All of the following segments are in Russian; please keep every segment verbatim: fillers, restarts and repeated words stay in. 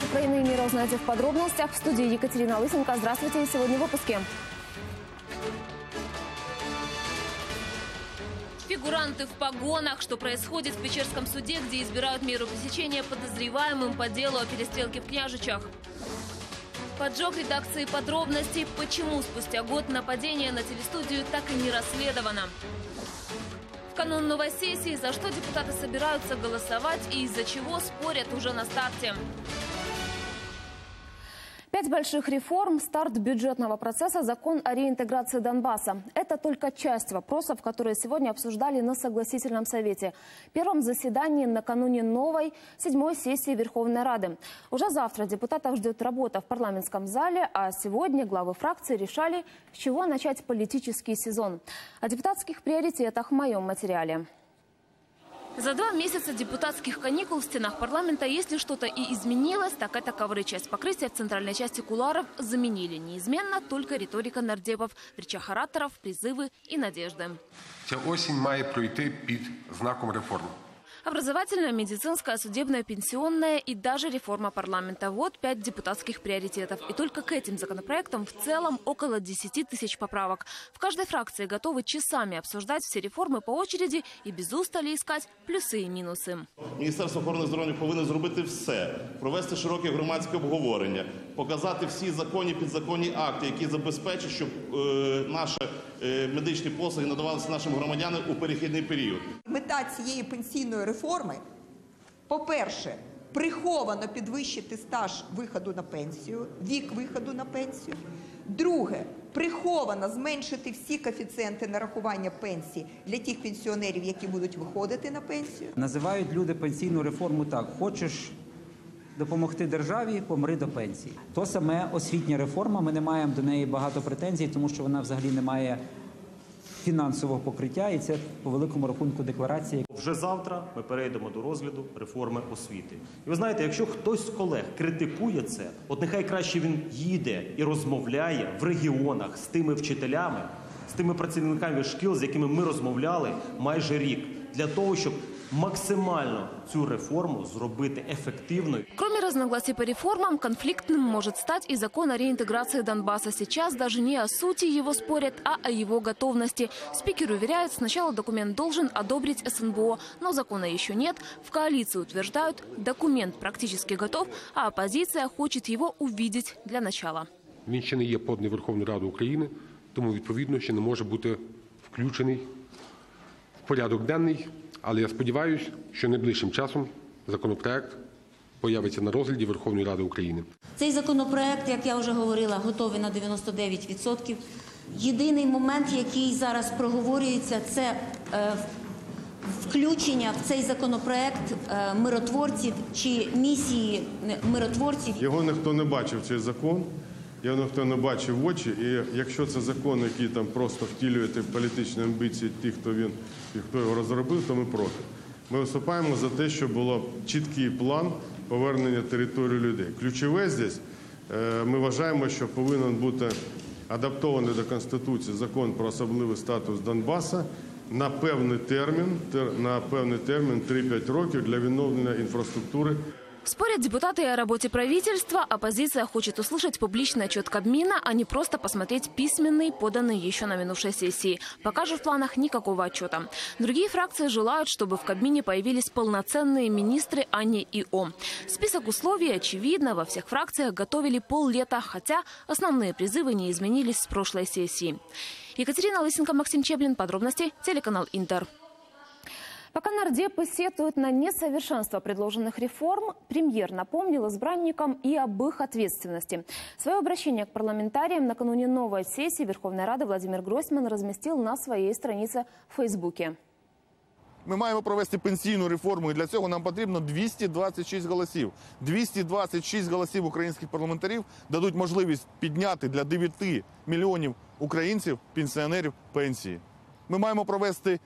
Глав Украины и мира узнаете в подробностях. В студии Екатерина Лысенко. Здравствуйте. Сегодня в выпуске. Фигуранты в погонах. Что происходит в Печерском суде, где избирают меру пресечения подозреваемым по делу о перестрелке в Княжичах. Поджог редакции подробностей. Почему спустя год нападение на телестудию так и не расследовано? В канун новой сессии за что депутаты собираются голосовать и из-за чего спорят уже на старте. Пять больших реформ, старт бюджетного процесса, закон о реинтеграции Донбасса. Это только часть вопросов, которые сегодня обсуждали на Согласительном Совете. Первом заседании накануне новой седьмой сессии Верховной Рады. Уже завтра депутатов ждет работа в парламентском зале, а сегодня главы фракции решали, с чего начать политический сезон. О депутатских приоритетах в моем материале. За два месяца депутатских каникул в стенах парламента, если что-то и изменилось, так это ковры. Часть покрытия в центральной части кулуаров заменили. Неизменно только риторика нардепов, в речах ораторов, призывы и надежды. Ця осень має пройти під знаком реформ. Образовательная, медицинская, судебная, пенсионная и даже реформа парламента. Вот пять депутатских приоритетов. И только к этим законопроектам в целом около десяти тысяч поправок. В каждой фракции готовы часами обсуждать все реформы по очереди и без устали искать плюсы и минусы. Министерство охорони здоров'я повинно зробити все. Провести широке громадське обговорення. Показати всі законні, підзаконні акти, які забезпечать, щоб е, наші е, медичні послуги надавалися нашим громадянам у перехідний період. Мета цієї пенсійної реформи, по-перше, приховано підвищити стаж виходу на пенсію, вік виходу на пенсію. Друге, приховано зменшити всі коефіцієнти нарахування пенсій для тих пенсіонерів, які будуть виходити на пенсію. Називають люди пенсійну реформу так: хочеш допомогти державі, помри до пенсії. То саме освітня реформа, ми не маємо до неї багато претензій, тому що вона взагалі не має фінансового покриття, і це по великому рахунку декларації. Вже завтра ми перейдемо до розгляду реформи освіти. І ви знаєте, якщо хтось з колег критикує це, от нехай краще він їде і розмовляє в регіонах з тими вчителями, з тими працівниками шкіл, з якими ми розмовляли майже рік, для того, щоб максимально цю реформу зробити ефективною. Кроме разногласий по реформам, конфликтным может стать и закон о реинтеграции Донбасса. Сейчас даже не о сути его спорят, а о его готовности. Спикер уверяет, сначала документ должен одобрить эс эн бэ о, но закона еще нет. В коалиции утверждают, документ практически готов, а оппозиция хочет его увидеть для начала. Він ще не є поданий Верховній Раді України, тому відповідно ще не може бути включений в порядок денний. Але я сподіваюся, що найближчим часом законопроект появиться на розгляді Верховної Ради України. Цей законопроект, як я вже говорила, готовий на дев'яносто дев'ять відсотків. Єдиний момент, який зараз проговорюється, це е, включення в цей законопроект е, миротворців чи місії миротворців. Його ніхто не бачив, цей закон. Я ніхто не бачив в очі, і якщо це закон, який там просто втілює політичні амбіції тих, хто він і хто його розробив, то ми проти. Ми виступаємо за те, щоб було чіткий план повернення території людей. Ключове здесь, ми вважаємо, що повинен бути адаптований до Конституції закон про особливий статус Донбаса на певний термін, на певний термін три-п'ять років для відновлення інфраструктури. Спорят депутаты о работе правительства. Оппозиция хочет услышать публичный отчет Кабмина, а не просто посмотреть письменный, поданный еще на минувшей сессии. Пока же в планах никакого отчета. Другие фракции желают, чтобы в Кабмине появились полноценные министры, а не ИО. Список условий, очевидно, во всех фракциях готовили поллета, хотя основные призывы не изменились с прошлой сессии. Екатерина Лысенко, Максим Чеблин. Подробности. Телеканал «Интер». Пока нардепы сетуют на несовершенство предложенных реформ, премьер напомнил избранникам и об их ответственности. Свое обращение к парламентариям накануне новой сессии Верховной Рады Владимир Гройсман разместил на своей странице в Фейсбуке. Ми маємо провести пенсійну реформу, і для цього нам потрібно двісті двадцять шість голосів. двісті двадцять шість голосів українських парламентарів дадуть можливість підняти для дев'яти мільйонів українців, пенсіонерів, пенсії. Ми маємо провести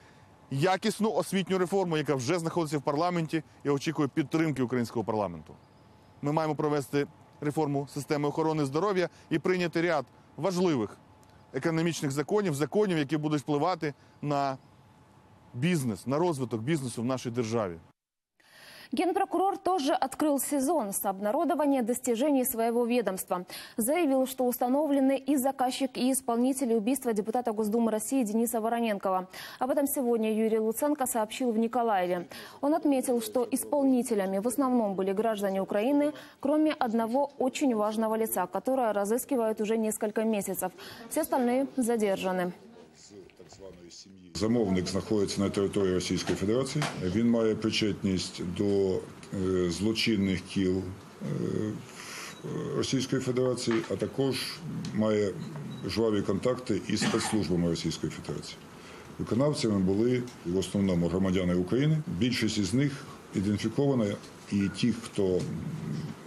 якісну освітню реформу, яка вже знаходиться в парламенті і очікує підтримки українського парламенту. Ми маємо провести реформу системи охорони здоров'я і прийняти ряд важливих економічних законів, законів, які будуть впливати на бізнес, на розвиток бізнесу в нашій державі. Генпрокурор тоже открыл сезон с обнародования достижений своего ведомства. Заявил, что установлены и заказчик, и исполнитель убийства депутата Госдумы России Дениса Вороненкова. Об этом сегодня Юрий Луценко сообщил в Николаеве. Он отметил, что исполнителями в основном были граждане Украины, кроме одного очень важного лица, которое разыскивают уже несколько месяцев. Все остальные задержаны. Замовник знаходиться на території Російської Федерації. Він має причетність до злочинних кіл Російської Федерації, а також має жваві контакти із спецслужбами Російської Федерації. Виконавцями були в основному громадяни України. Більшість із них ідентифікована, і ті, хто,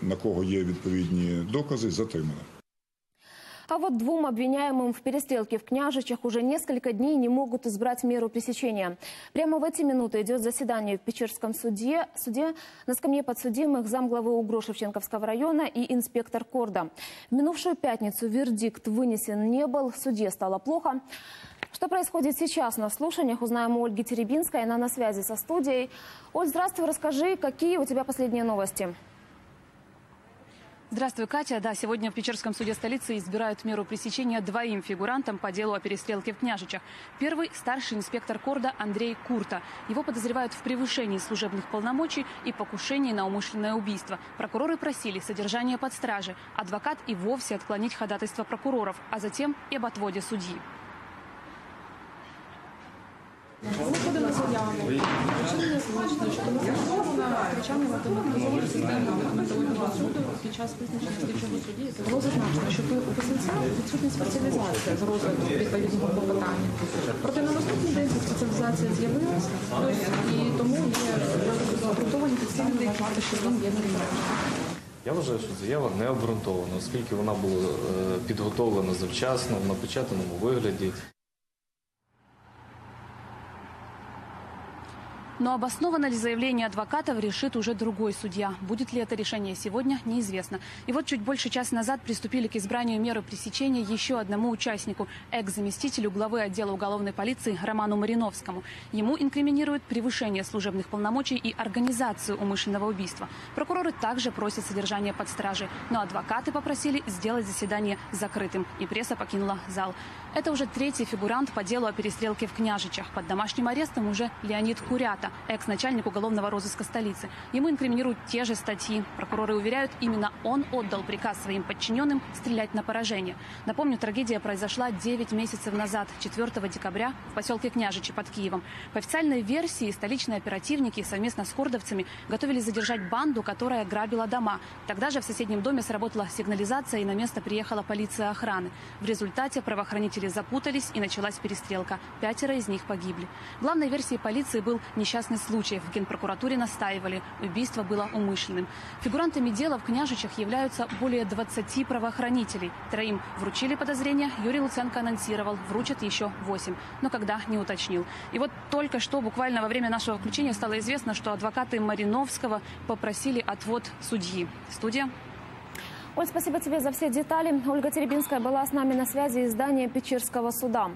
на кого є відповідні докази, затримані. А вот двум обвиняемым в перестрелке в Княжичах уже несколько дней не могут избрать меру пресечения. Прямо в эти минуты идет заседание в Печерском суде. суде на скамье подсудимых замглавы УГРО Шевченковского района и инспектор Корда. В минувшую пятницу вердикт вынесен не был, в суде стало плохо. Что происходит сейчас на слушаниях, узнаем у Ольги Теребинской. Она на связи со студией. Оль, здравствуй, расскажи, какие у тебя последние новости? Здравствуй, Катя. Да, сегодня в Печерском суде столицы избирают меру пресечения двоим фигурантам по делу о перестрелке в Княжичах. Первый – старший инспектор Корда Андрей Курта. Его подозревают в превышении служебных полномочий и покушении на умышленное убийство. Прокуроры просили содержание под стражей. Адвокат и вовсе отклонить ходатайство прокуроров, а затем и об отводе судьи. Я вважаю, що заява не обґрунтована, оскільки вона була підготовлена завчасно, в напечатаному вигляді. Но обосновано ли заявление адвокатов, решит уже другой судья. Будет ли это решение сегодня, неизвестно. И вот чуть больше часа назад приступили к избранию меры пресечения еще одному участнику, экс-заместителю главы отдела уголовной полиции Роману Мариновскому. Ему инкриминируют превышение служебных полномочий и организацию умышленного убийства. Прокуроры также просят содержание под стражей, но адвокаты попросили сделать заседание закрытым, и пресса покинула зал. Это уже третий фигурант по делу о перестрелке в Княжичах. Под домашним арестом уже Леонид Курята, экс-начальник уголовного розыска столицы. Ему инкриминируют те же статьи. Прокуроры уверяют, именно он отдал приказ своим подчиненным стрелять на поражение. Напомню, трагедия произошла девять месяцев назад, четвёртого декабря, в поселке Княжичи под Киевом. По официальной версии, столичные оперативники совместно с кордовцами готовились задержать банду, которая грабила дома. Тогда же в соседнем доме сработала сигнализация, и на место приехала полиция охраны. В результате правоохранители запутались, и началась перестрелка. Пятеро из них погибли. Главной версией полиции был несчастный частный случай. В Генпрокуратуре настаивали, убийство было умышленным. Фигурантами дела в Княжичах являются более двадцати правоохранителей. Троим вручили подозрения, Юрий Луценко анонсировал, вручат еще восемь, но когда не уточнил. И вот только что, буквально во время нашего включения, стало известно, что адвокаты Мариновского попросили отвод судьи. Студия. Оль, спасибо тебе за все детали. Ольга Теребинская была с нами на связи из здания Печерского суда.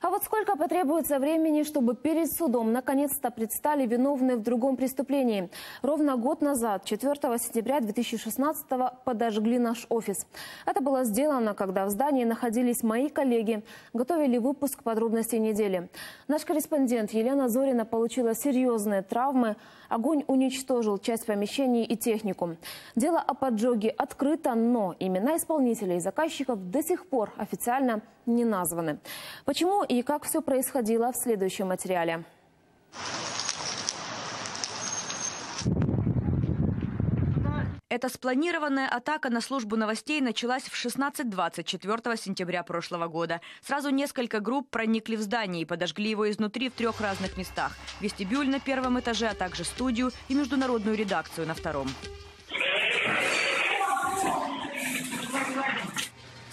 А вот сколько потребуется времени, чтобы перед судом наконец-то предстали виновные в другом преступлении? Ровно год назад, четвёртого сентября две тысячи шестнадцатого, подожгли наш офис. Это было сделано, когда в здании находились мои коллеги, готовили выпуск подробностей недели. Наш корреспондент Елена Зорина получила серьезные травмы. Огонь уничтожил часть помещений и технику. Дело о поджоге открыто, но имена исполнителей и заказчиков до сих пор официально не названы. Почему и как все происходило, в следующем материале. Эта спланированная атака на службу новостей началась в шестнадцать двадцать четвёртого сентября прошлого года. Сразу несколько групп проникли в здание и подожгли его изнутри в трех разных местах. Вестибюль на первом этаже, а также студию и международную редакцию на втором.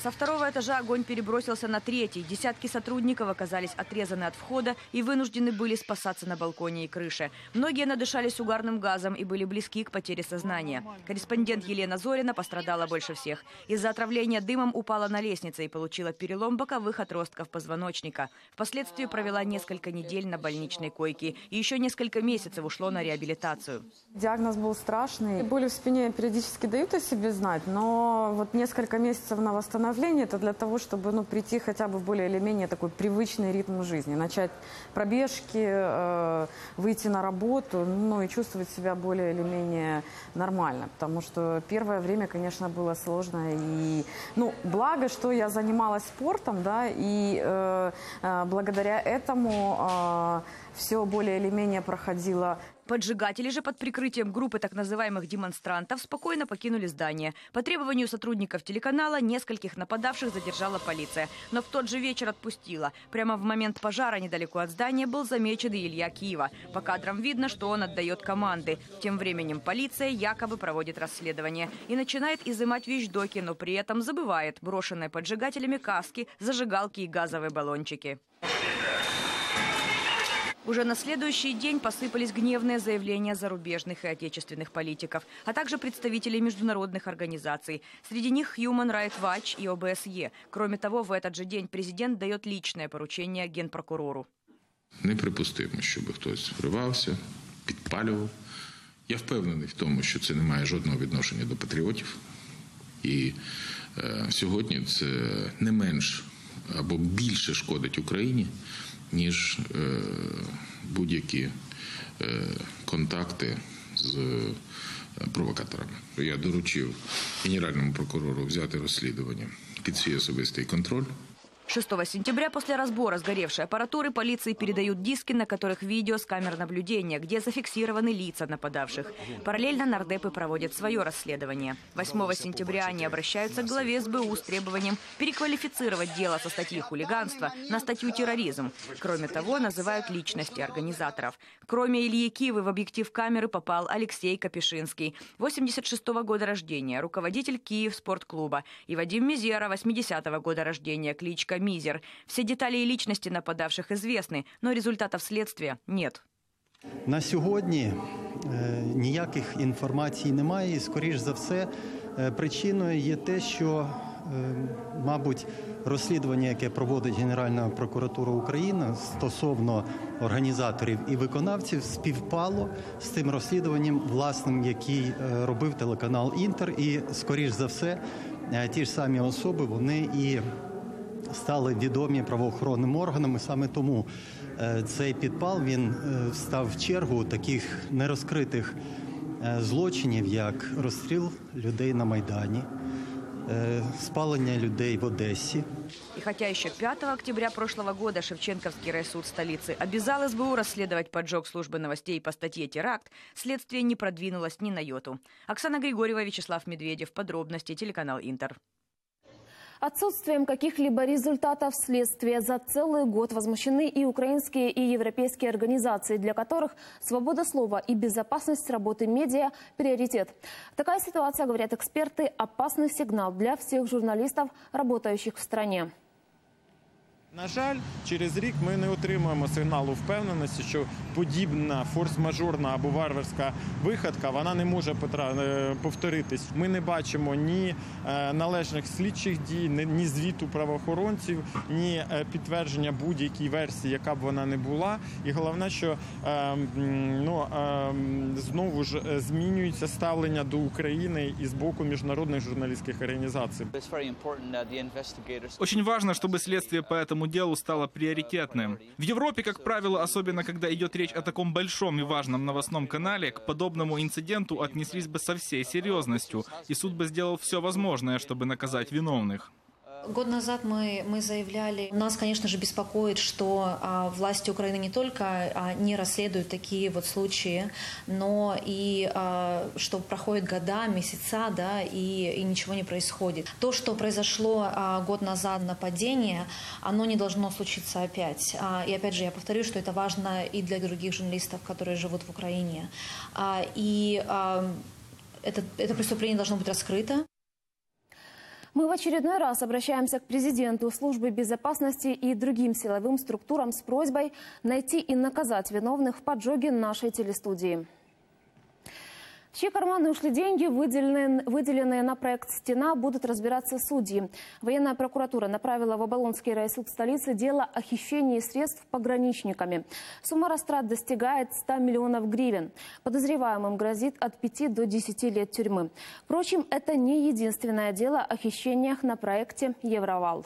Со второго этажа огонь перебросился на третий. Десятки сотрудников оказались отрезаны от входа и вынуждены были спасаться на балконе и крыше. Многие надышались угарным газом и были близки к потере сознания. Корреспондент Елена Зорина пострадала больше всех. Из-за отравления дымом упала на лестнице и получила перелом боковых отростков позвоночника. Впоследствии провела несколько недель на больничной койке. И еще несколько месяцев ушло на реабилитацию. Диагноз был страшный. Боли в спине периодически дают о себе знать, но вот несколько месяцев на восстановление – это для того, чтобы ну, прийти хотя бы в более или менее такой привычный ритм жизни. Начать пробежки, э, выйти на работу, ну и чувствовать себя более или менее нормально. Потому что первое время, конечно, было сложно. И, ну, благо, что я занималась спортом, да, и э, э, благодаря этому э, все более или менее проходило. Поджигатели же под прикрытием группы так называемых демонстрантов спокойно покинули здание. По требованию сотрудников телеканала нескольких нападавших задержала полиция. Но в тот же вечер отпустила. Прямо в момент пожара недалеко от здания был замечен и Илья Кива. По кадрам видно, что он отдает команды. Тем временем полиция якобы проводит расследование и начинает изымать вещдоки, но при этом забывает брошенные поджигателями каски, зажигалки и газовые баллончики. Уже на следующий день посыпались гневные заявления зарубежных и отечественных политиков, а также представителей международных организаций. Среди них Human Rights Watch и О Б С Е. Кроме того, в этот же день президент дает личное поручение генпрокурору. Неприпустимо, чтобы кто-то вривався, підпалював. Я впевнений в тому, що це не має жодного відношення до патріотів. І е, сьогодні це не менш або більше шкодить Україні, ніж е, будь-які е, контакти з е, провокаторами. Я доручив генеральному прокурору взяти розслідування під свій особистий контроль. шестого сентября после разбора сгоревшей аппаратуры полиции передают диски, на которых видео с камер наблюдения, где зафиксированы лица нападавших. Параллельно нардепы проводят свое расследование. восьмого сентября они обращаются к главе С Б У с требованием переквалифицировать дело со статьи хулиганства на статью терроризм. Кроме того, называют личности организаторов. Кроме Ильи Кивы в объектив камеры попал Алексей Капишинский, восемьдесят шестого года рождения, руководитель Киев спортклуба, и Вадим Мизера, восьмидесятого года рождения, кличка Мизер. Все детали и личности нападавших известны, но результатов следствия нет. На сьогодні ніяких інформацій немає, і, скоріш за все, причиною є те, що, мабуть, розслідування, яке проводить Генеральна прокуратура України стосовно організаторів і виконавців, співпало з тим розслідуванням власним, який робив телеканал Інтер, і, скоріш за все, ті ж самі особи, вони і стали відомі правоохоронним органам, і саме тому цей підпал, він став в чергу таких нерозкритих злочинів, як розстріл людей на Майдані, спалення людей в Одесі. И хотя еще пятого октября прошлого года Шевченковский райсуд столицы обязал С Б У расследовать поджог службы новостей по статье «Теракт», следствие не продвинулось ни на йоту. Оксана Григорьева, Вячеслав Медведев. Подробности, телеканал «Интер». Отсутствием каких-либо результатов следствия за целый год возмущены и украинские, и европейские организации, для которых свобода слова и безопасность работы медиа – приоритет. Такая ситуация, говорят эксперты, опасный сигнал для всех журналистов, работающих в стране. На жаль, через рік ми не отримуємо сигналу впевненості, що подібна форс-мажорна або варварська вихідка, вона не може повторитись. Ми не бачимо ні належних слідчих дій, ні звіту правоохоронців, ні підтвердження будь-якій версії, яка б вона не була. І головне, що ну, знову ж змінюється ставлення до України і з боку міжнародних журналістських організацій. Очень важно, чтобы следствие по этому делу стало приоритетным. В Европе, как правило, особенно когда идет речь о таком большом и важном новостном канале, к подобному инциденту отнеслись бы со всей серьезностью, и суд бы сделал все возможное, чтобы наказать виновных. Год назад мы, мы заявляли, нас, конечно же, беспокоит, что а, власти Украины не только а, не расследуют такие вот случаи, но и а, что проходят года, месяца, да, и, и ничего не происходит. То, что произошло а, год назад, нападение, оно не должно случиться опять. А, и опять же, я повторю, что это важно и для других журналистов, которые живут в Украине. А, и а, это, это преступление должно быть раскрыто. Мы в очередной раз обращаемся к президенту, службе безопасности и другим силовым структурам с просьбой найти и наказать виновных в поджоге нашей телестудии. В чьи карманы ушли деньги, выделенные, выделенные на проект «Стена», будут разбираться судьи. Военная прокуратура направила в Оболонский райсуд столицы дело о хищении средств пограничниками. Сумма растрат достигает ста миллионов гривен. Подозреваемым грозит от пяти до десяти лет тюрьмы. Впрочем, это не единственное дело о хищениях на проекте «Евровал».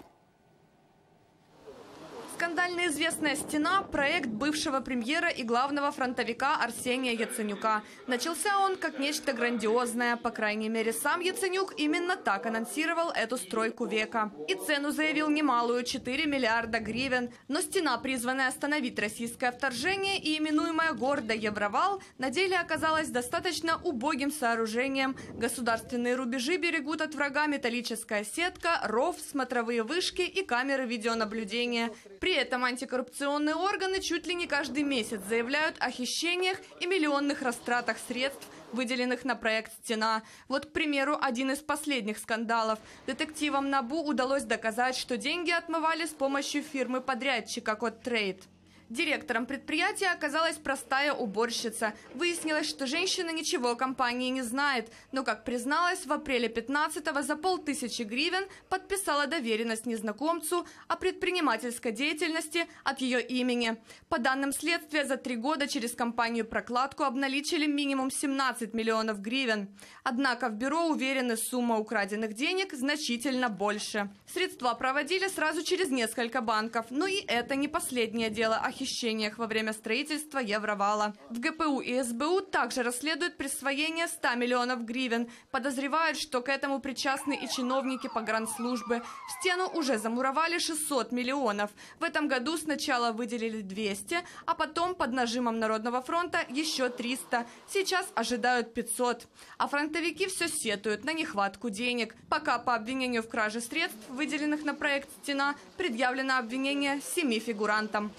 Скандально известная «Стена» – проект бывшего премьера и главного фронтовика Арсения Яценюка. Начался он как нечто грандиозное. По крайней мере, сам Яценюк именно так анонсировал эту стройку века. И цену заявил немалую – четыре миллиарда гривен. Но «Стена», призванная остановить российское вторжение и именуемая гордо «Евровал», на деле оказалась достаточно убогим сооружением. Государственные рубежи берегут от врага металлическая сетка, ров, смотровые вышки и камеры видеонаблюдения. При этом антикоррупционные органы чуть ли не каждый месяц заявляют о хищениях и миллионных растратах средств, выделенных на проект «Стена». Вот, к примеру, один из последних скандалов. Детективам НАБУ удалось доказать, что деньги отмывали с помощью фирмы-подрядчика «Кодтрейд». Директором предприятия оказалась простая уборщица. Выяснилось, что женщина ничего о компании не знает. Но, как призналась, в апреле пятнадцатого за полтысячи гривен подписала доверенность незнакомцу о предпринимательской деятельности от ее имени. По данным следствия, за три года через компанию-прокладку обналичили минимум семнадцать миллионов гривен. Однако в бюро уверены, сумма украденных денег значительно больше. Средства проводили сразу через несколько банков. Но и это не последнее дело о хищениях во время строительства «Евровала». В ГПУ и СБУ также расследуют присвоение ста миллионов гривен. Подозревают, что к этому причастны и чиновники погранслужбы. В «Стену» уже замуровали шестьсот миллионов. В этом году сначала выделили двести, а потом под нажимом Народного фронта еще триста. Сейчас ожидают пятьсот. А фронтовики все сетуют на нехватку денег. Пока по обвинению в краже средств, выделенных на проект «Стена», предъявлено обвинение семи фигурантам.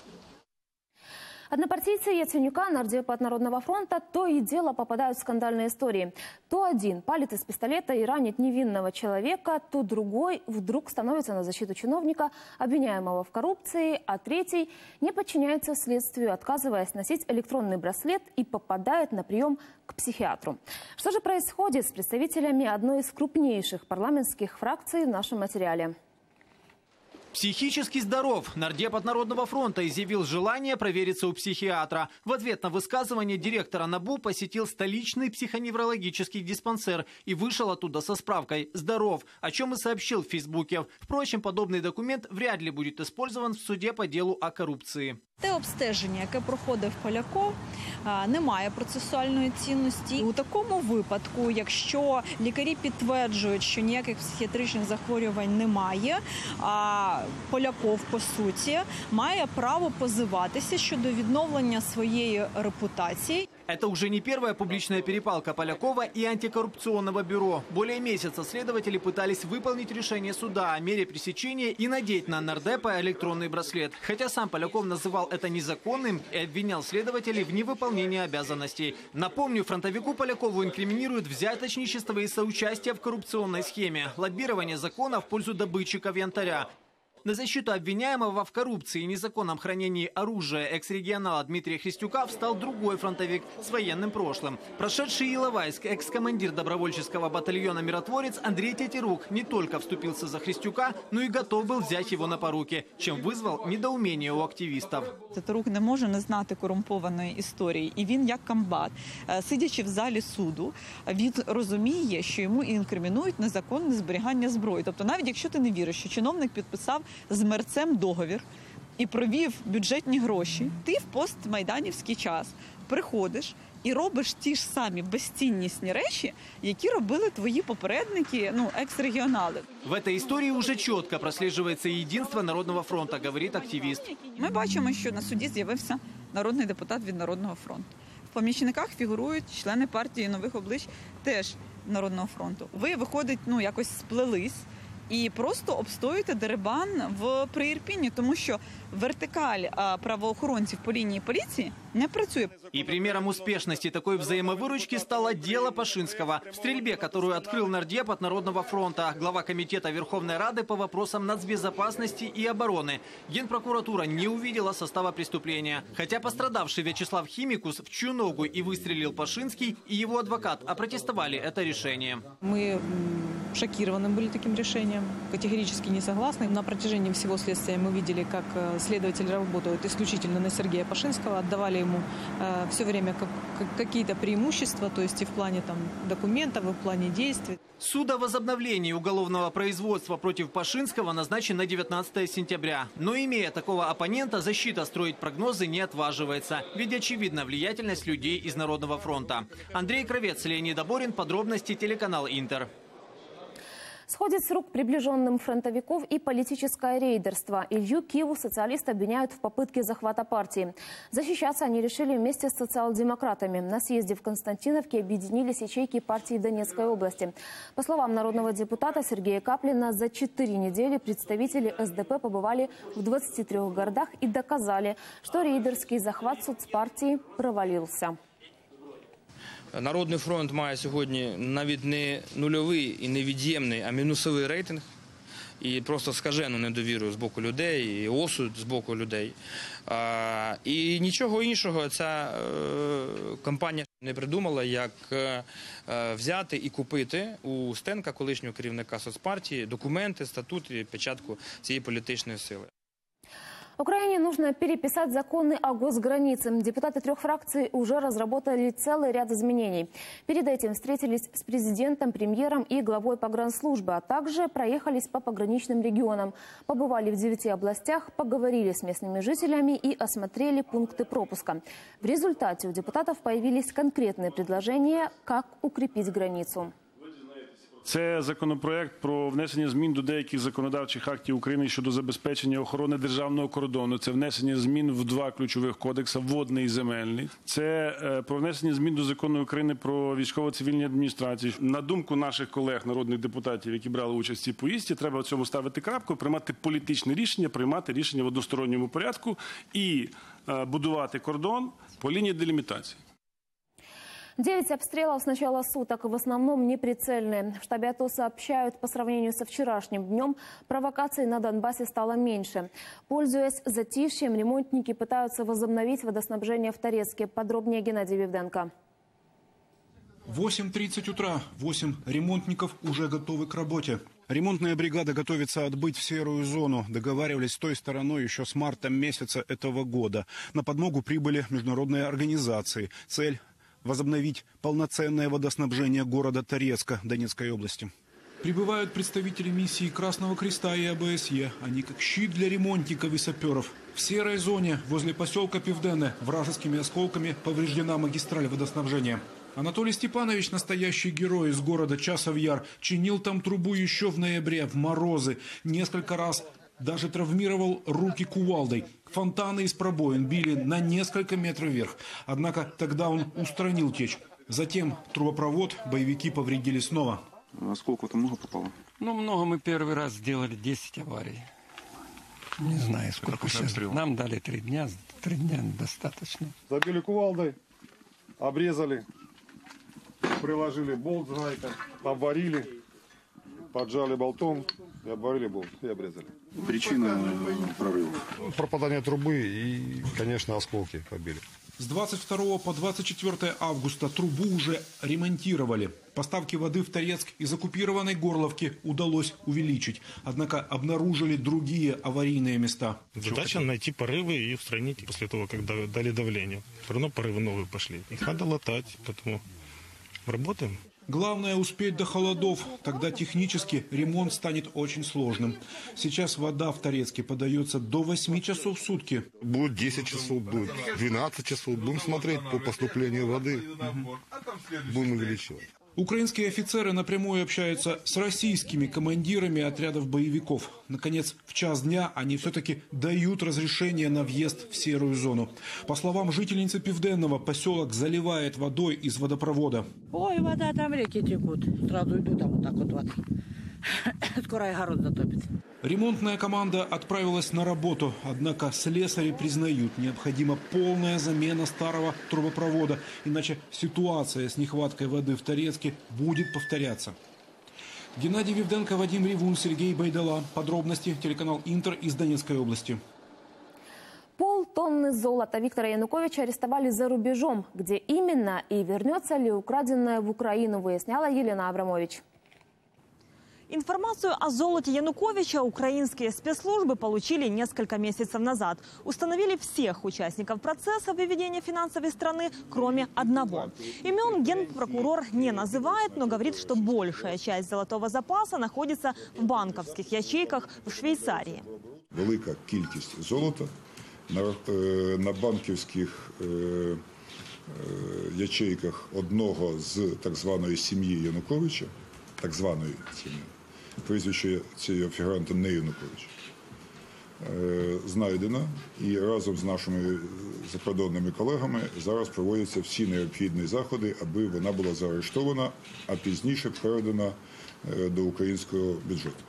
Однопартийцы Яценюка, нардепы от Народного фронта, то и дело попадают в скандальные истории. То один палит из пистолета и ранит невинного человека, то другой вдруг становится на защиту чиновника, обвиняемого в коррупции, а третий не подчиняется следствию, отказываясь носить электронный браслет и попадает на прием к психиатру. Что же происходит с представителями одной из крупнейших парламентских фракций в нашем материале? Психически здоров. Нардеп от Народного фронта изъявил желание провериться у психиатра. В ответ на высказывание директора НАБУ посетил столичный психоневрологический диспансер и вышел оттуда со справкой «Здоров», о чем и сообщил в Фейсбуке. Впрочем, подобный документ вряд ли будет использован в суде по делу о коррупции. Те обстеження, яке проходив Поляков, не має процесуальної цінності. У такому випадку, якщо лікарі підтверджують, що ніяких психіатричних захворювань немає, а Поляков, по суті, має право позиватися щодо відновлення своєї репутації. Это уже не первая публичная перепалка Полякова и антикоррупционного бюро. Более месяца следователи пытались выполнить решение суда о мере пресечения и надеть на нардепа электронный браслет. Хотя сам Поляков называл это незаконным и обвинял следователей в невыполнении обязанностей. Напомню, фронтовику Полякову инкриминируют взяточничество и соучастие в коррупционной схеме, лоббирование закона в пользу добытчиков янтаря. На защиту обвиняемого в коррупции и незаконном хранении оружия экс-регионала Дмитрия Христюка встал другой фронтовик с военным прошлым. Прошедший Иловайск, экс-командир добровольческого батальона «Миротворец» Андрей Тетерук не только вступился за Христюка, но и готов был взять его на поруки, чем вызвал недоумение у активистов. Тетерук не может не знать коррумпованной истории, и он, как комбат, сидячи в зале суду, он понимает, что ему инкриминуют незаконное сберегание зброї. То есть, даже если ты не веришь, что чиновник подписал з мерцем договір і провів бюджетні гроші, ти в постмайданівський час приходиш і робиш ті ж самі безціннісні речі, які робили твої попередники, ну, екс-регіонали. В этой истории уже четко прослеживается единство Народного фронта, говорит активист. Ми бачимо, що на суді з'явився народний депутат від Народного фронту. В помічниках фігурують члени партії нових облич теж Народного фронту. Ви виходить, ну, якось сплелись. і просто обстоюєте дерибан в Ірпіні, тому що вертикаль правоохоронців по лінії поліції не працює. И примером успешности такой взаимовыручки стало дело Пашинского. В стрельбе, которую открыл нардеп от Народного фронта, глава комитета Верховной Рады по вопросам нацбезопасности и обороны. Генпрокуратура не увидела состава преступления. Хотя пострадавший Вячеслав Химикус, в чью ногу и выстрелил Пашинский, и его адвокат опротестовали это решение. Мы шокированы были таким решением, категорически не согласны. На протяжении всего следствия мы видели, как следователи работают исключительно на Сергея Пашинского, отдавали ему э, все время как, как, какие-то преимущества, то есть и в плане там, документов, и в плане действий. Суд о возобновлении уголовного производства против Пашинского назначен на девятнадцатое сентября. Но имея такого оппонента, защита строить прогнозы не отваживается. Ведь очевидна влиятельность людей из Народного фронта. Андрей Кравец, Леонид Аборин. Подробности, телеканал «Интер». Сходит с рук приближенным фронтовиков и политическое рейдерство. Илью Киву социалисты обвиняют в попытке захвата партии. Защищаться они решили вместе с социал-демократами. На съезде в Константиновке объединились ячейки партии Донецкой области. По словам народного депутата Сергея Каплина, за четыре недели представители СДП побывали в двадцати трёх городах и доказали, что рейдерский захват соцпартии провалился. Народний фронт має сьогодні навіть не нульовий і невід'ємний, а мінусовий рейтинг. І просто скажену недовіру з боку людей, і осуд з боку людей. А, і нічого іншого ця е, компанія не придумала, як е, взяти і купити у Стенка, колишнього керівника соцпартії, документи, статут і печатку цієї політичної сили. Украине нужно переписать законы о госгранице. Депутаты трех фракций уже разработали целый ряд изменений. Перед этим встретились с президентом, премьером и главой погранслужбы, а также проехались по пограничным регионам. Побывали в девяти областях, поговорили с местными жителями и осмотрели пункты пропуска. В результате у депутатов появились конкретные предложения, как укрепить границу. Це законопроект про внесення змін до деяких законодавчих актів України щодо забезпечення охорони державного кордону. Це внесення змін в два ключових кодекси – водний і земельний. Це про внесення змін до закону України про військово-цивільні адміністрації. На думку наших колег, народних депутатів, які брали участь в цій поїздці, треба в цьому ставити крапку, приймати політичне рішення, приймати рішення в односторонньому порядку і будувати кордон по лінії делімітації. Девять обстрелов с начала суток, в основном неприцельные. В штабе АТО сообщают, по сравнению со вчерашним днем, провокаций на Донбассе стало меньше. Пользуясь затишьем, ремонтники пытаются возобновить водоснабжение в Торецке. Подробнее Геннадий Вивденко. восемь тридцать утра. Восемь ремонтников уже готовы к работе. Ремонтная бригада готовится отбыть в серую зону. Договаривались с той стороной еще с марта месяца этого года. На подмогу прибыли международные организации. Цель – возобновить полноценное водоснабжение города Торецка Донецкой области. Прибывают представители миссии Красного Креста и ОБСЕ. Они как щит для ремонтников и саперов. В серой зоне возле поселка Пивдене вражескими осколками повреждена магистраль водоснабжения. Анатолий Степанович, настоящий герой из города Часовьяр, чинил там трубу еще в ноябре, в морозы. Несколько раз даже травмировал руки кувалдой. Фонтаны из пробоин били на несколько метров вверх. Однако тогда он устранил течь. Затем трубопровод боевики повредили снова. А сколько-то много попало? Ну, много. Мы первый раз сделали десять аварий. Не знаю, сколько сейчас. Нам дали три дня. Три дня достаточно. Забили кувалдой, обрезали, приложили болт, знаете, обварили. Поджали болтом, обварили болт и обрезали. Причина прорыва? Пропадание трубы и, конечно, осколки побили. С двадцать второго по двадцать четвёртое августа трубу уже ремонтировали. Поставки воды в Торецк из оккупированной Горловки удалось увеличить. Однако обнаружили другие аварийные места. Задача найти порывы и устранить после того, как дали давление. Все равно порывы новые пошли. Их надо латать, поэтому работаем. Главное успеть до холодов, тогда технически ремонт станет очень сложным. Сейчас вода в Торецке подается до восьми часов в сутки. Будет десять часов, будет двенадцать часов. Будем смотреть по поступлению воды. Будем увеличивать. Украинские офицеры напрямую общаются с российскими командирами отрядов боевиков. Наконец, в час дня они все-таки дают разрешение на въезд в серую зону. По словам жительницы Пивденного, поселок заливает водой из водопровода. Ой, вода, там реки текут. Сразу иду, там вот так вот вода. скоро и огород затопит. Ремонтная команда отправилась на работу. Однако слесари признают, необходима полная замена старого трубопровода. Иначе ситуация с нехваткой воды в Торецке будет повторяться. Геннадий Вивденко, Вадим Ревун, Сергей Байдала. Подробности телеканал «Интер» из Донецкой области. Полтонны золота Виктора Януковича арестовали за рубежом. Где именно и вернется ли украденное в Украину, выясняла Елена Абрамович. Информацию о золоте Януковича украинские спецслужбы получили несколько месяцев назад. Установили всех участников процесса выведения финансовой страны, кроме одного. Имен генпрокурор не называет, но говорит, что большая часть золотого запаса находится в банковских ячейках в Швейцарии. Велика кількість золота на, на банківських ячейках одного з так званої сім'ї Януковича, так званої сім'ї, прізвище цього фігуранта не Янукович, знайдено, і разом з нашими закордонними колегами зараз проводяться всі необхідні заходи, аби вона була заарештована, а пізніше передана до українського бюджету.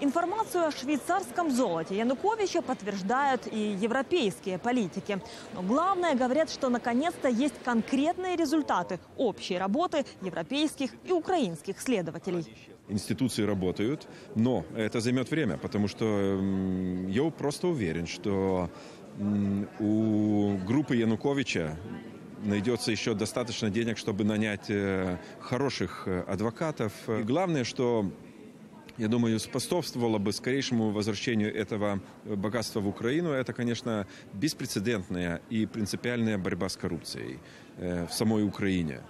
Информацию о швейцарском золоте Януковича подтверждают и европейские политики. Но главное, говорят, что наконец-то есть конкретные результаты общей работы европейских и украинских следователей. Институции работают, но это займет время, потому что я просто уверен, что у группы Януковича найдется еще достаточно денег, чтобы нанять хороших адвокатов. И главное, что... я думаю, способствовало бы скорейшему возвращению этого богатства в Украину. Это, конечно, беспрецедентная и принципиальная борьба с коррупцией в самой Украине,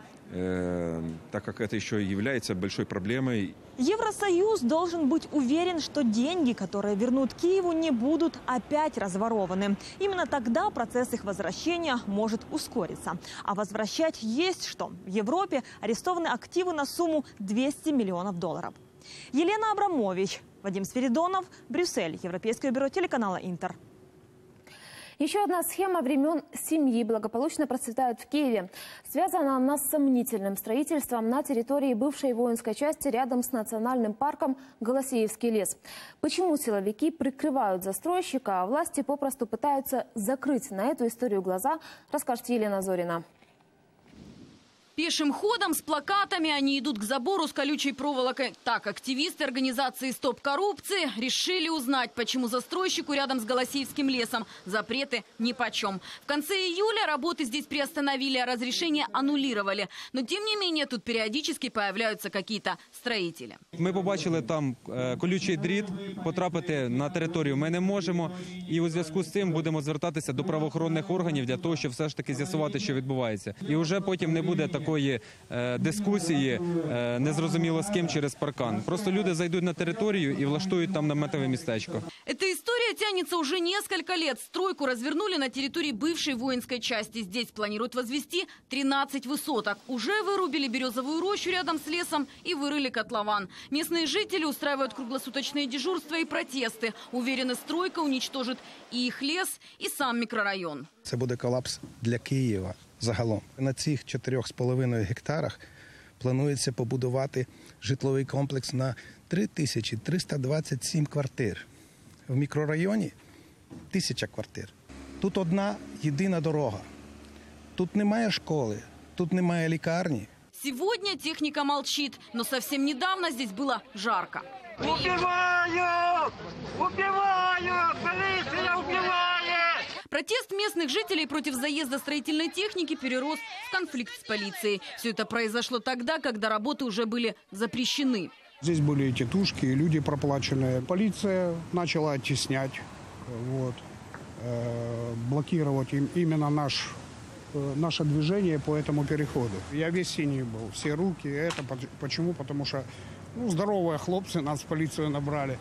так как это еще является большой проблемой. Евросоюз должен быть уверен, что деньги, которые вернут Киеву, не будут опять разворованы. Именно тогда процесс их возвращения может ускориться. А возвращать есть что. В Европе арестованы активы на сумму двести миллионов долларов. Елена Абрамович, Вадим Спиридонов, Брюссель, Европейское бюро телеканала «Интер». Еще одна схема времен семьи благополучно процветает в Киеве. Связана она с сомнительным строительством на территории бывшей воинской части рядом с национальным парком Голосеевский лес. Почему силовики прикрывают застройщика, а власти попросту пытаются закрыть на эту историю глаза, расскажет Елена Зорина. Пешим ходом с плакатами они идут к забору с колючей проволокой. Так, активисты организации «Стоп коррупции» решили узнать, почему застройщику рядом с Голосеевским лесом запреты нипочем. В конце июля работы здесь приостановили, а разрешение аннулировали. Но, тем не менее, тут периодически появляются какие-то строители. Мы побачили там колючий дріт, потрапити на територію ми не можемо. І у зв'язку з цим будемо звертатися до правоохоронних органів для того, щоб все ж таки з'ясувати, що відбувається. І вже потім не буде такого. Такої е, дискусії е, незрозуміло з ким через паркан. Просто люди зайдуть на територію і влаштують там наметове містечко. Эта история тянется уже несколько лет. Стройку развернули на территории бывшей воинской части. Здесь планируют возвести тринадцать высоток. Уже вырубили березовую рощу рядом с лесом и вырыли котлован. Местные жители устраивают круглосуточные дежурства и протесты. Уверены, стройка уничтожит и их лес, и сам микрорайон. Это будет коллапс для Киева. Загалом на цих чотирьох з половиною гектарах планується побудувати житловий комплекс на три тисячі триста двадцять сім квартир. В мікрорайоні – тисяча квартир. Тут одна єдина дорога. Тут немає школи, тут немає лікарні. Сегодня техника молчит, но совсем недавно здесь было жарко. Убивают! Убивают! Полиция убивает! Протест местных жителей против заезда строительной техники перерос в конфликт с полицией. Все это произошло тогда, когда работы уже были запрещены. Здесь были тетушки, люди проплаченные. Полиция начала оттеснять, вот, э, блокировать им именно наш... наше движение по этому переходу. Я весь синий был, все руки. Это почему? Потому что ну, здоровые хлопцы нас в полицию набрали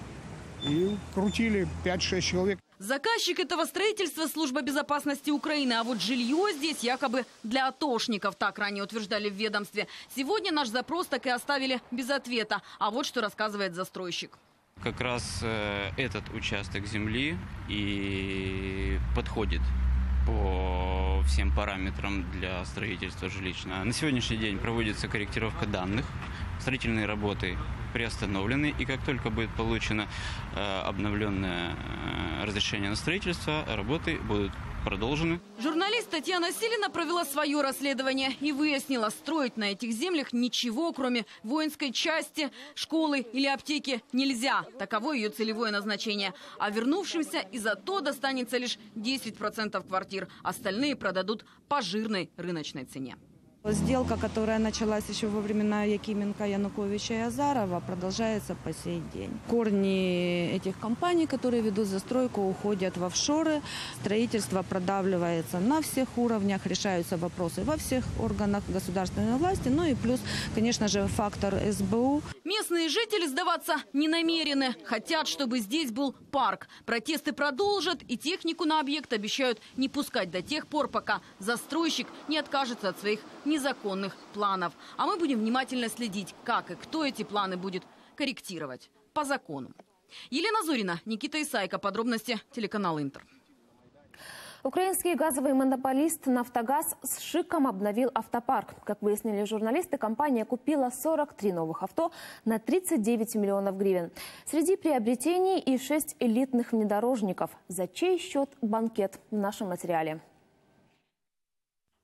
и крутили пять-шесть человек. Заказчик этого строительства – служба безопасности Украины. А вот жилье здесь якобы для атошников, так ранее утверждали в ведомстве. Сегодня наш запрос так и оставили без ответа. А вот что рассказывает застройщик. Как раз этот участок земли и подходит по всем параметрам для строительства жилищного. На сегодняшний день проводится корректировка данных. Строительные работы приостановлены, и как только будет получено э, обновленное э, разрешение на строительство, работы будут продолжены. Журналист Татьяна Силина провела свое расследование и выяснила, строить на этих землях ничего, кроме воинской части, школы или аптеки, нельзя. Таково ее целевое назначение. А вернувшимся и зато достанется лишь десять процентов квартир. Остальные продадут по жирной рыночной цене. Сделка, которая началась еще во времена Якименко, Януковича и Азарова, продолжается по сей день. Корни этих компаний, которые ведут застройку, уходят в офшоры. Строительство продавливается на всех уровнях, решаются вопросы во всех органах государственной власти. Ну и плюс, конечно же, фактор СБУ. Местные жители сдаваться не намерены. Хотят, чтобы здесь был парк. Протесты продолжат, и технику на объект обещают не пускать до тех пор, пока застройщик не откажется от своих незаконных планов. А мы будем внимательно следить, как и кто эти планы будет корректировать по закону. Елена Зорина, Никита Исайко. Подробности телеканал Интер. Украинский газовый монополист «Нафтогаз» с шиком обновил автопарк. Как выяснили журналисты, компания купила сорок три новых авто на тридцать девять миллионов гривен. Среди приобретений и шесть элитных внедорожников. За чей счет банкет в нашем материале?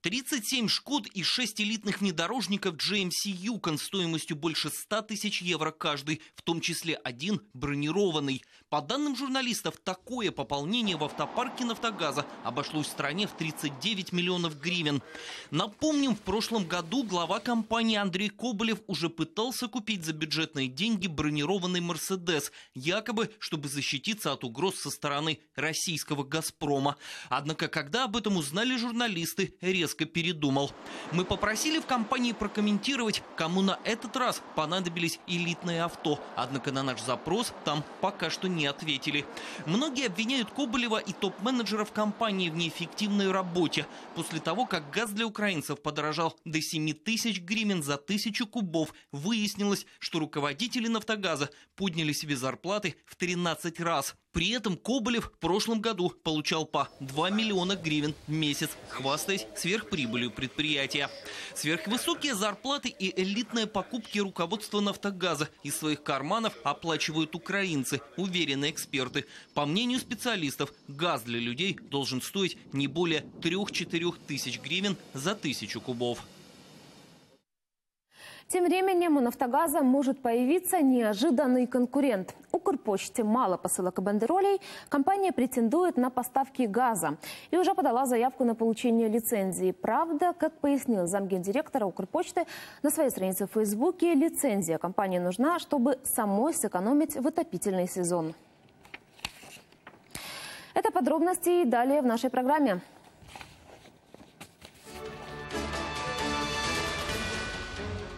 тридцать семь «Шкод» и шесть элитных внедорожников джи эм си «Юкон» стоимостью больше ста тысяч евро каждый, в том числе один бронированный. По данным журналистов, такое пополнение в автопарке «Нафтогаза» обошлось в стране в тридцать девять миллионов гривен. Напомним, в прошлом году глава компании Андрей Коболев уже пытался купить за бюджетные деньги бронированный «Мерседес», якобы чтобы защититься от угроз со стороны российского «Газпрома». Однако, когда об этом узнали журналисты, резко передумал. Мы попросили в компании прокомментировать, кому на этот раз понадобились элитные авто. Однако на наш запрос там пока что не ответили. Многие обвиняют Коболева и топ-менеджеров компании в неэффективной работе. После того, как газ для украинцев подорожал до семи тысяч гривен за тысячу кубов, выяснилось, что руководители «Нафтогаза» подняли себе зарплаты в тринадцать раз. При этом Коболев в прошлом году получал по два миллиона гривен в месяц, хвастаясь сверхприбылью предприятия. Сверхвысокие зарплаты и элитные покупки руководства «Нафтогаза» из своих карманов оплачивают украинцы, уверены эксперты. По мнению специалистов, газ для людей должен стоить не более трёх-четырёх тысяч гривен за тысячу кубов. Тем временем у «Нафтогаза» может появиться неожиданный конкурент. Укрпочте мало посылок и бандеролей. Компания претендует на поставки газа и уже подала заявку на получение лицензии. Правда, как пояснил замгендиректора Укрпочты на своей странице в Фейсбуке, лицензия компании нужна, чтобы самой сэкономить в отопительный сезон. Это подробности и далее в нашей программе.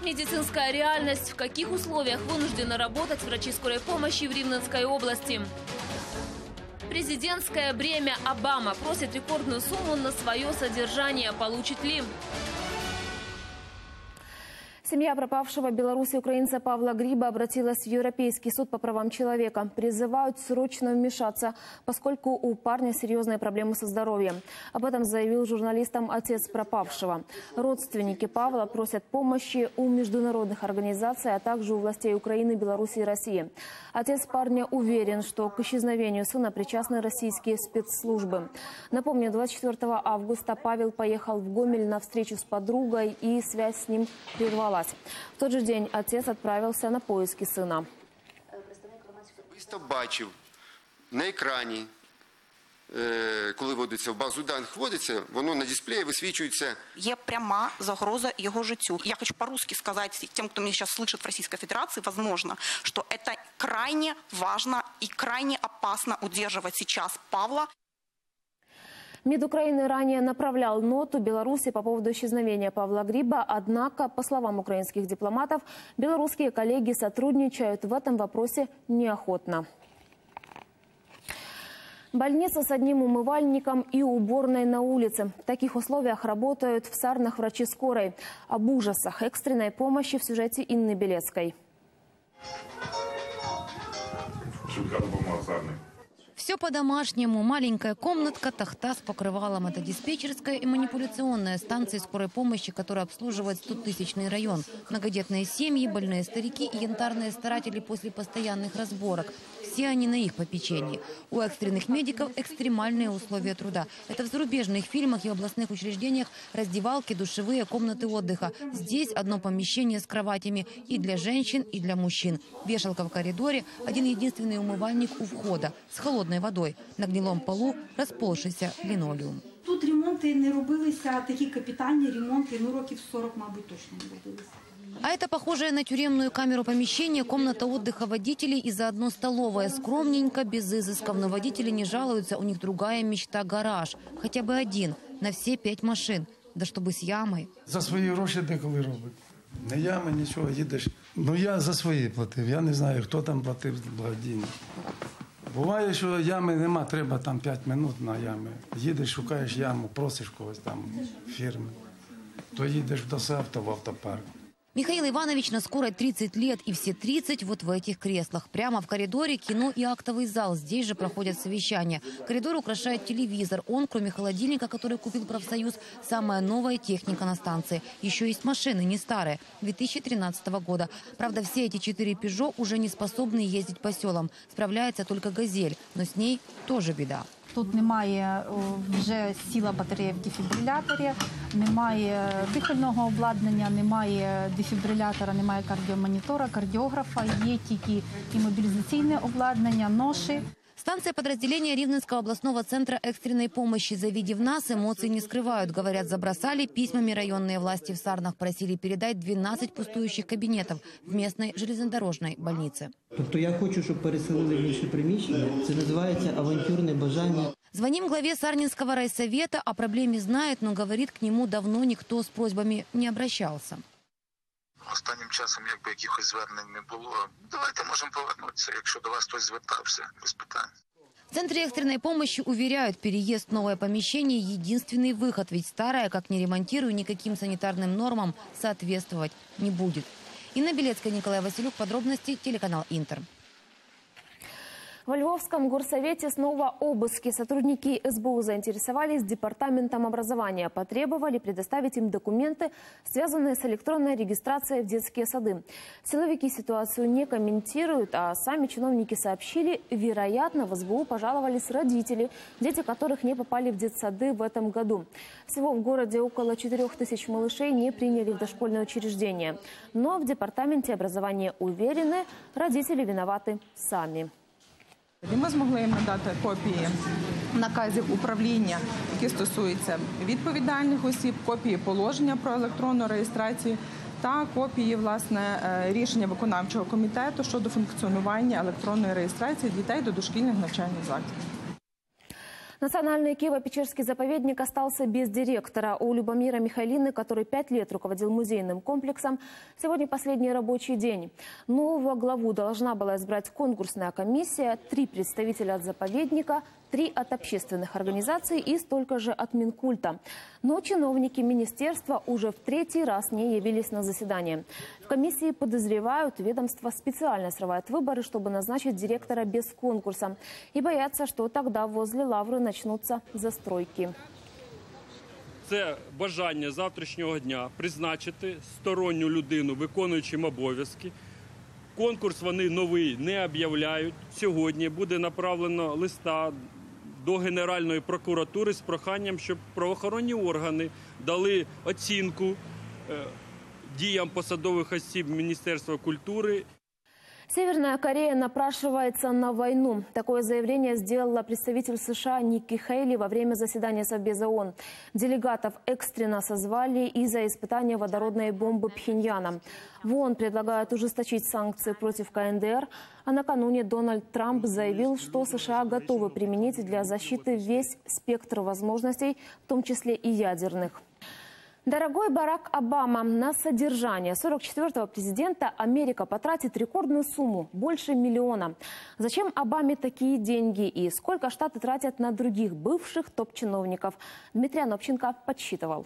Медицинская реальность. В каких условиях вынуждены работать врачи скорой помощи в Ривненской области? Президентское бремя. Обама просит рекордную сумму на свое содержание. Получит ли? Семья пропавшего в Беларуси украинца Павла Гриба обратилась в Европейский суд по правам человека. Призывают срочно вмешаться, поскольку у парня серьезные проблемы со здоровьем. Об этом заявил журналистам отец пропавшего. Родственники Павла просят помощи у международных организаций, а также у властей Украины, Беларуси и России. Отец парня уверен, что к исчезновению сына причастны российские спецслужбы. Напомню, двадцать четвёртого августа Павел поехал в Гомель на встречу с подругой, и связь с ним прервалась. В тот же день отец отправился на поиски сына. Особисто бачив на екрані, коли вводиться в базу даних, вводиться, воно на дисплеї висвічується. Є пряма загроза його життю. Я хочу по-русски сказати тим, хто мене зараз слышить в Російській Федерації, возможно, що це крайне важно і крайне опасно удержувати зараз Павла. МИД Украины ранее направлял ноту Беларуси по поводу исчезновения Павла Гриба. Однако, по словам украинских дипломатов, белорусские коллеги сотрудничают в этом вопросе неохотно. Больница с одним умывальником и уборной на улице. В таких условиях работают в Сарнах врачи скорой. Об ужасах экстренной помощи в сюжете Инны Белецкой. Все по-домашнему. Маленькая комнатка, тахта с покрывалом. Это диспетчерская и манипуляционная станции скорой помощи, которая обслуживает стотысячный район. Многодетные семьи, больные старики и янтарные старатели после постоянных разборок. Все они на их попечении. У экстренных медиков экстремальные условия труда. Это в зарубежных фильмах и областных учреждениях раздевалки, душевые, комнаты отдыха. Здесь одно помещение с кроватями и для женщин, и для мужчин. Вешалка в коридоре, один единственный умывальник у входа с холодной водой. На гнилом полу расползшийся линолеум. Тут ремонты не робилися, такие капитальные ремонты, ну, років сорок, мабуть, точно не робилися. А это похожее на тюремную камеру помещение, комната отдыха водителей и заодно столовая. Скромненько, без изысков, но водители не жалуются, у них другая мечта – гараж. Хотя бы один, на все пять машин. Да чтобы с ямой. За свои гроши деколи робить. На ями ничего, едешь. Ну я за свои платив, я не знаю, кто там платив благодійно. Буває, що ями нема, треба там п'ять минут на ями. Їдеш, шукаєш яму, просиш когось там фірми. То їдеш до авто в автопарк. Михаил Иванович на скорой тридцать лет, и все тридцать вот в этих креслах. Прямо в коридоре кино и актовый зал. Здесь же проходят совещания. Коридор украшает телевизор. Он, кроме холодильника, который купил профсоюз, самая новая техника на станции. Еще есть машины, не старые, две тысячи тринадцатого года. Правда, все эти четыре «Пежо» уже не способны ездить по селам. Справляется только «Газель», но с ней тоже беда. Тут немає вже сіла батарея в дефібриляторі, немає дихального обладнання, немає дефібрилятора, немає кардіомонітора, кардіографа, є тільки імобілізаційне обладнання, ноші. Станция подразделения Рівненского областного центра экстренной помощи. Завидев нас, эмоции не скрывают. Говорят, забросали письмами районные власти в Сарнах. Просили передать двенадцать пустующих кабинетов в местной железнодорожной больнице. Тобто я хочу, чтобы переселили в інші приміщення. Это называется авантюрное бажання. Звоним главе Сарненского райсовета. О проблеме знает, но говорит, к нему давно никто с просьбами не обращался. Останнім часом, якби якихось звернень не було. Давайте можемо повернутися, якщо до вас хтось звертався, без питань. В центре экстренной помощи уверяют, переезд в новое помещение – единственный выход, ведь старое, как не ремонтирую, никаким санитарным нормам соответствовать не будет. Инна Белецкая, Николай Василюк, подробности, телеканал «Интер». Во Львовском горсовете снова обыски. Сотрудники СБУ заинтересовались департаментом образования. Потребовали предоставить им документы, связанные с электронной регистрацией в детские сады. Силовики ситуацию не комментируют, а сами чиновники сообщили, вероятно, в СБУ пожаловались родители, дети которых не попали в детсады в этом году. Всего в городе около четырёх тысяч малышей не приняли в дошкольное учреждение. Но в департаменте образования уверены, родители виноваты сами. І ми змогли їм надати копії наказів управління, які стосуються відповідальних осіб, копії положення про електронну реєстрацію та копії, власне, рішення виконавчого комітету щодо функціонування електронної реєстрації дітей до дошкільних навчальних закладів. Национальный Киево-Печерский заповедник остался без директора. У Любомира Михайлины, который пять лет руководил музейным комплексом, сегодня последний рабочий день. Нового главу должна была избрать конкурсная комиссия, три представителя от заповедника, три от общественных организаций и столько же от Минкульта. Но чиновники министерства уже в третий раз не явились на заседание. В комиссии подозревают, ведомство специально срывает выборы, чтобы назначить директора без конкурса. И боятся, что тогда возле лавры на начнуться застройки. Це бажання завтрашнього дня призначити сторонню людину виконуючим обов'язки. Конкурс вони новий не об'являють. Сьогодні буде направлено листа до Генеральної прокуратури з проханням, щоб правоохоронні органи дали оцінку діям посадових осіб Міністерства культури. Северная Корея напрашивается на войну. Такое заявление сделала представитель США Никки Хейли во время заседания Совбеза ООН. Делегатов экстренно созвали из-за испытания водородной бомбы Пхеньяна. В ООН предлагают ужесточить санкции против КНДР. А накануне Дональд Трамп заявил, что США готовы применить для защиты весь спектр возможностей, в том числе и ядерных. Дорогой Барак Обама, на содержание сорок четвёртого президента Америка потратит рекордную сумму – больше миллиона. Зачем Обаме такие деньги и сколько штаты тратят на других бывших топ-чиновников? Дмитрий Анопченко подсчитывал.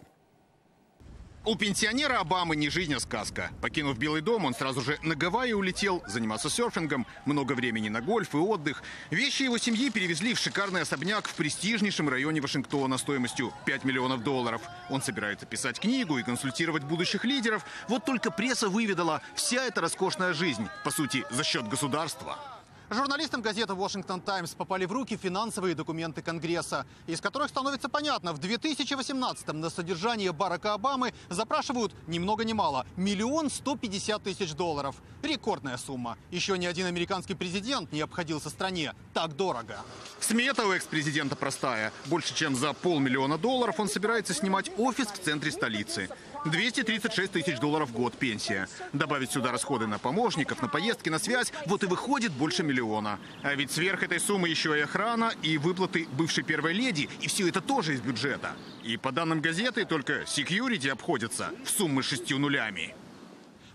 У пенсионера Обамы не жизнь, а сказка. Покинув Белый дом, он сразу же на Гавайи улетел заниматься серфингом, много времени на гольф и отдых. Вещи его семьи перевезли в шикарный особняк в престижнейшем районе Вашингтона стоимостью пять миллионов долларов. Он собирается писать книгу и консультировать будущих лидеров. Вот только пресса выведала, вся эта роскошная жизнь, по сути, за счет государства. Журналистам газеты «Washington Times» попали в руки финансовые документы Конгресса, из которых становится понятно, в две тысячи восемнадцатом на содержание Барака Обамы запрашивают ни много ни мало – миллион сто пятьдесят тысяч долларов. Рекордная сумма. Еще ни один американский президент не обходился стране так дорого. Смета у экс-президента простая. Больше чем за полмиллиона долларов он собирается снимать офис в центре столицы. двести тридцать шесть тысяч долларов в год пенсия. Добавить сюда расходы на помощников, на поездки, на связь, вот и выходит больше миллиона. А ведь сверх этой суммы еще и охрана, и выплаты бывшей первой леди, и все это тоже из бюджета. И по данным газеты, только security обходится в суммы шестью нулями.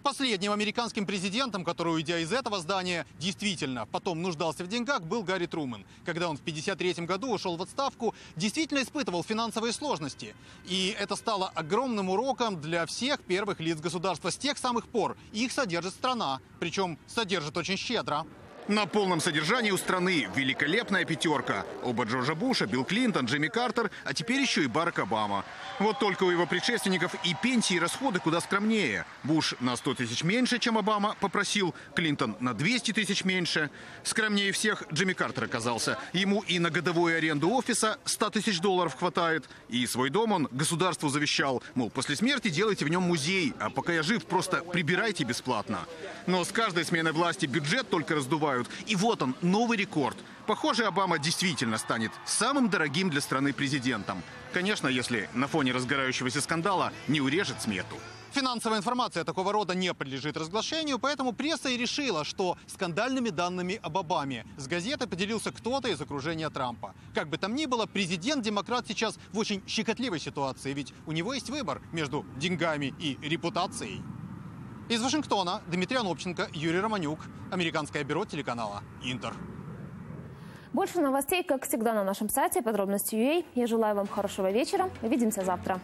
Последним американским президентом, который, уйдя из этого здания, действительно потом нуждался в деньгах, был Гарри Трумэн. Когда он в пятьдесят третьем году ушел в отставку, действительно испытывал финансовые сложности. И это стало огромным уроком для всех первых лиц государства. С тех самых пор их содержит страна, причем содержит очень щедро. На полном содержании у страны великолепная пятерка. Оба Джорджа Буша, Билл Клинтон, Джимми Картер, а теперь еще и Барак Обама. Вот только у его предшественников и пенсии, и расходы куда скромнее. Буш на сто тысяч меньше, чем Обама попросил, Клинтон на двести тысяч меньше. Скромнее всех Джимми Картер оказался. Ему и на годовую аренду офиса сто тысяч долларов хватает. И свой дом он государству завещал. Мол, после смерти делайте в нем музей, а пока я жив, просто прибирайте бесплатно. Но с каждой сменой власти бюджет только раздувают. И вот он, новый рекорд. Похоже, Обама действительно станет самым дорогим для страны президентом. Конечно, если на фоне разгорающегося скандала не урежет смету. Финансовая информация такого рода не подлежит разглашению, поэтому пресса и решила, что скандальными данными об Обаме с газетой поделился кто-то из окружения Трампа. Как бы там ни было, президент-демократ сейчас в очень щекотливой ситуации, ведь у него есть выбор между деньгами и репутацией. Из Вашингтона Дмитрий Анопченко, Юрий Романюк, Американское бюро телеканала «Интер». Больше новостей, как всегда, на нашем сайте подробности точка ю а. Я желаю вам хорошего вечера. Увидимся завтра.